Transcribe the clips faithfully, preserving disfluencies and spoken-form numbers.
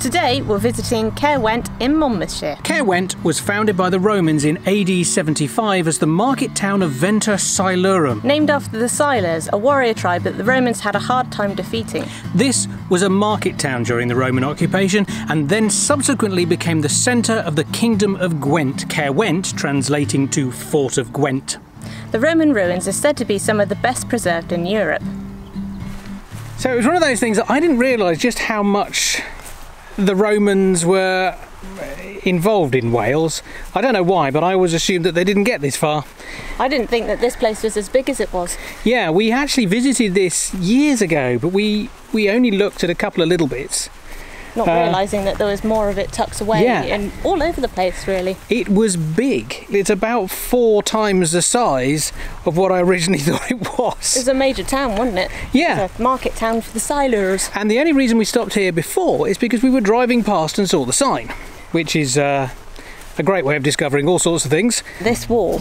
Today we're visiting Caerwent in Monmouthshire. Caerwent was founded by the Romans in A D seventy-five as the market town of Venta Silurum, named after the Silures, a warrior tribe that the Romans had a hard time defeating. This was a market town during the Roman occupation and then subsequently became the centre of the Kingdom of Gwent, Caerwent translating to Fort of Gwent. The Roman ruins are said to be some of the best preserved in Europe. So it was one of those things that I didn't realise just how much the Romans were involved in Wales. I don't know why, but I always assumed that they didn't get this far. I didn't think that this place was as big as it was. Yeah, we actually visited this years ago, but we, we only looked at a couple of little bits. Not uh, realising that there was more of it tucked away yeah. and all over the place, really. It was big. It's about four times the size of what I originally thought it was. It was a major town, wasn't it? Yeah. It was a market town for the Silures. And the only reason we stopped here before is because we were driving past and saw the sign, which is uh, a great way of discovering all sorts of things. This wall,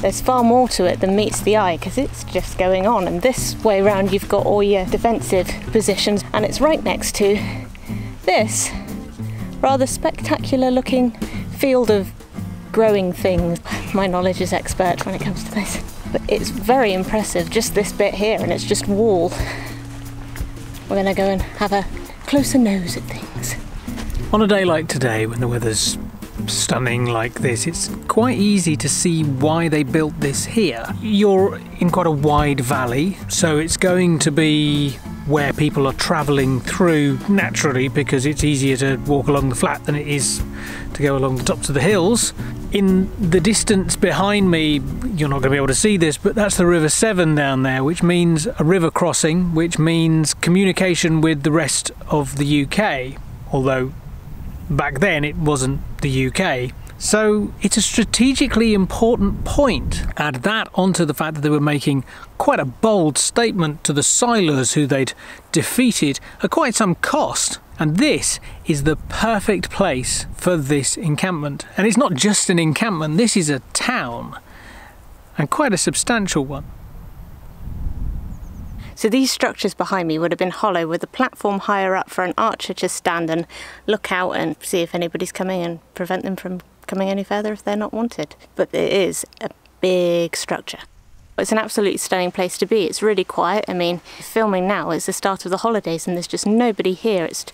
there's far more to it than meets the eye because it's just going on. And this way round, you've got all your defensive positions and it's right next to this rather spectacular looking field of growing things. My knowledge is expert when it comes to this, but it's very impressive, just this bit here, and it's just wall. We're going to go and have a closer nose at things. On a day like today, when the weather's stunning like this, it's quite easy to see why they built this here. You're in quite a wide valley, so it's going to be where people are travelling through naturally because it's easier to walk along the flat than it is to go along the tops of the hills. In the distance behind me, you're not going to be able to see this, but that's the River Severn down there, which means a river crossing, which means communication with the rest of the U K, although back then it wasn't the U K. So it's a strategically important point. Add that onto the fact that they were making quite a bold statement to the Silures, who they'd defeated at quite some cost. And this is the perfect place for this encampment. And it's not just an encampment, this is a town, and quite a substantial one. So these structures behind me would have been hollow with a platform higher up for an archer to stand and look out and see if anybody's coming and prevent them from coming any further if they're not wanted. But it is a big structure. It's an absolutely stunning place to be. It's really quiet. I mean, filming now is the start of the holidays and there's just nobody here. It's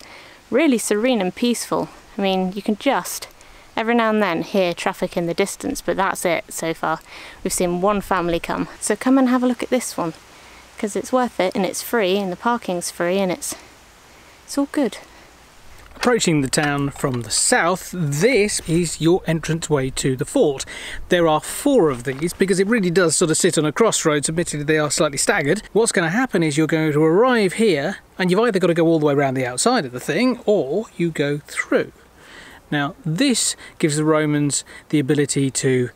really serene and peaceful. I mean, you can just every now and then hear traffic in the distance, but that's it so far. We've seen one family come. So come and have a look at this one because it's worth it and it's free and the parking's free and it's it's all good. Approaching the town from the south, this is your entranceway to the fort. There are four of these because it really does sort of sit on a crossroads. Admittedly, they are slightly staggered. What's going to happen is you're going to arrive here and you've either got to go all the way around the outside of the thing or you go through. Now, this gives the Romans the ability to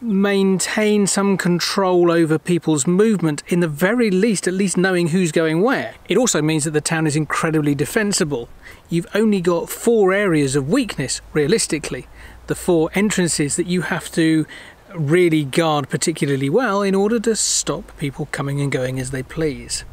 maintain some control over people's movement, in the very least, at least knowing who's going where. It also means that the town is incredibly defensible. You've only got four areas of weakness, realistically. The four entrances that you have to really guard particularly well in order to stop people coming and going as they please.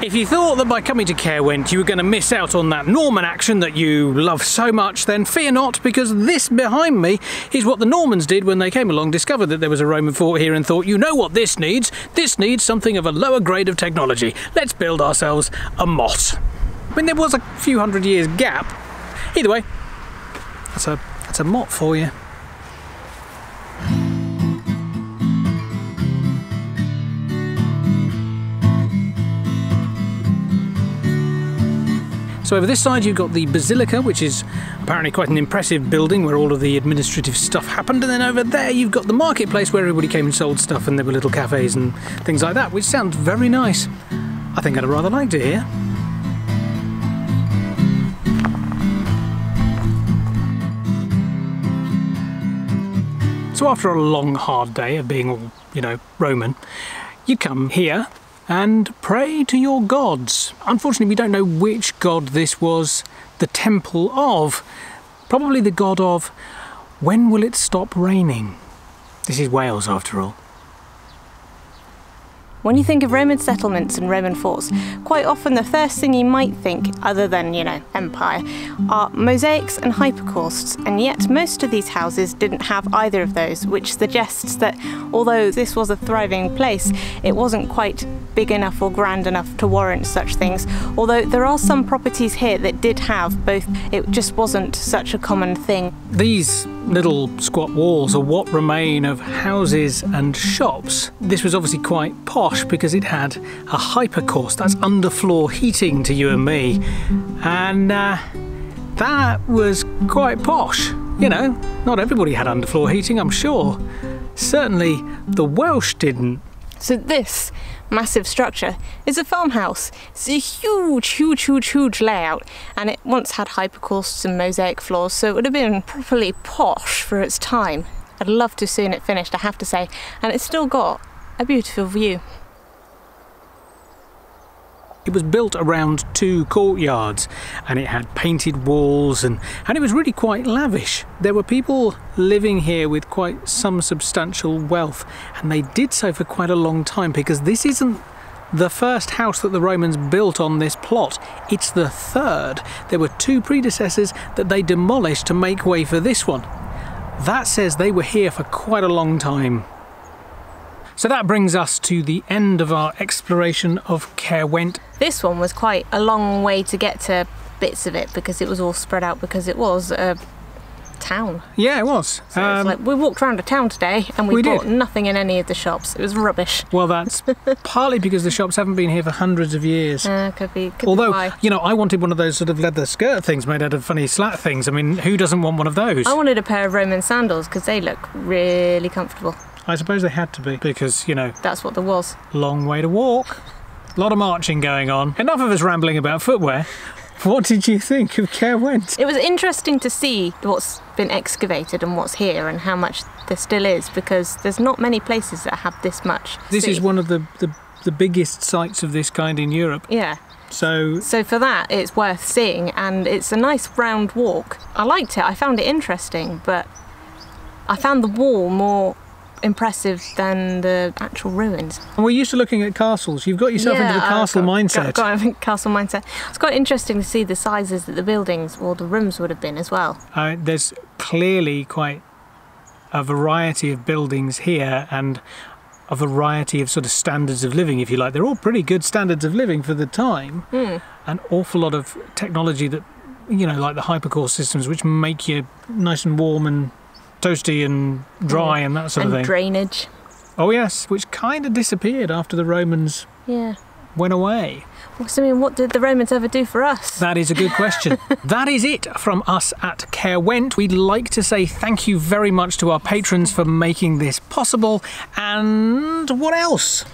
If you thought that by coming to Caerwent you were going to miss out on that Norman action that you love so much, then fear not, because this behind me is what the Normans did when they came along, discovered that there was a Roman fort here and thought, you know what this needs? This needs something of a lower grade of technology. Let's build ourselves a motte. I mean, there was a few hundred years gap. Either way, that's a, that's a motte for you. So over this side you've got the Basilica, which is apparently quite an impressive building where all of the administrative stuff happened, and then over there you've got the marketplace where everybody came and sold stuff and there were little cafes and things like that, which sounds very nice. I think I'd have rather liked it here. So after a long hard day of being all, you know, Roman, you come here and pray to your gods. Unfortunately, we don't know which god this was the temple of. Probably the god of when will it stop raining? This is Wales, after all. When you think of Roman settlements and Roman forts, quite often the first thing you might think, other than, you know, empire, are mosaics and hypercausts, and yet most of these houses didn't have either of those, which suggests that although this was a thriving place, it wasn't quite big enough or grand enough to warrant such things, although there are some properties here that did have both. It just wasn't such a common thing. These little squat walls are what remain of houses and shops. This was obviously quite posh because it had a hypercaust, that's underfloor heating to you and me, and uh, that was quite posh. You know, not everybody had underfloor heating, I'm sure. Certainly the Welsh didn't. So this massive structure is a farmhouse. It's a huge, huge, huge, huge layout, and it once had hypercausts and mosaic floors, so it would have been properly posh for its time. I'd love to have seen it finished, I have to say, and it's still got a beautiful view. It was built around two courtyards, and it had painted walls, and, and it was really quite lavish. There were people living here with quite some substantial wealth, and they did so for quite a long time, because this isn't the first house that the Romans built on this plot. It's the third. There were two predecessors that they demolished to make way for this one. That says they were here for quite a long time. So that brings us to the end of our exploration of Caerwent. This one was quite a long way to get to bits of it, because it was all spread out, because it was a town. Yeah, it was. So um, it was like, we walked around a town today and we, we bought did. nothing in any of the shops. It was rubbish. Well, that's partly because the shops haven't been here for hundreds of years. Uh, could be. Could Although, be you know, I wanted one of those sort of leather skirt things made out of funny slat things. I mean, who doesn't want one of those? I wanted a pair of Roman sandals because they look really comfortable. I suppose they had to be, because, you know... That's what there was. Long way to walk. A lot of marching going on. Enough of us rambling about footwear. What did you think of Caerwent? It was interesting to see what's been excavated and what's here and how much there still is, because there's not many places that have this much. This is one of the, the, the biggest sites of this kind in Europe. Yeah. So... So for that, it's worth seeing, and it's a nice round walk. I liked it. I found it interesting, but I found the wall more... impressive than the actual ruins. And we're used to looking at castles. You've got yourself yeah, into the castle got, mindset. Got, got a castle mindset. It's quite interesting to see the sizes that the buildings or the rooms would have been as well. Uh, there's clearly quite a variety of buildings here and a variety of sort of standards of living, if you like. They're all pretty good standards of living for the time. Mm. An awful lot of technology that, you know, like the hypercore systems, which make you nice and warm and toasty and dry mm. and that sort and of thing. And drainage. Oh yes, which kind of disappeared after the Romans yeah. went away. Well, so I mean, what did the Romans ever do for us? That is a good question. That is it from us at Caerwent. We'd like to say thank you very much to our patrons for making this possible. And what else?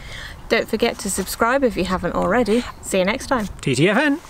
Don't forget to subscribe if you haven't already. See you next time. T T F N.